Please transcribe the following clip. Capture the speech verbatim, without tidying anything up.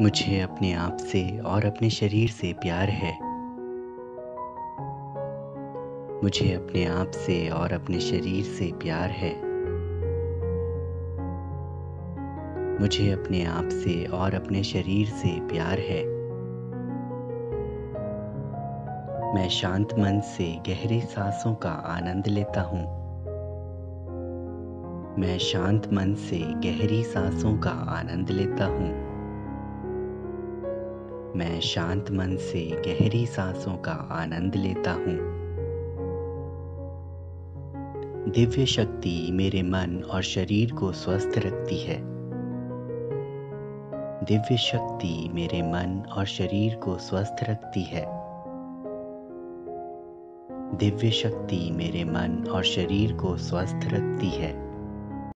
मुझे अपने आप से और अपने शरीर से प्यार है। मुझे अपने आप से और अपने शरीर से प्यार है। मुझे अपने आप से और अपने शरीर से प्यार है। मैं शांत मन से गहरी सांसों का आनंद लेता हूँ। मैं शांत मन से गहरी सांसों का आनंद लेता हूँ। मैं शांत मन से गहरी सांसों का आनंद लेता हूँ। दिव्य शक्ति मेरे मन और शरीर को स्वस्थ रखती है। दिव्य शक्ति मेरे मन और शरीर को स्वस्थ रखती है। दिव्य शक्ति मेरे मन और शरीर को स्वस्थ रखती है।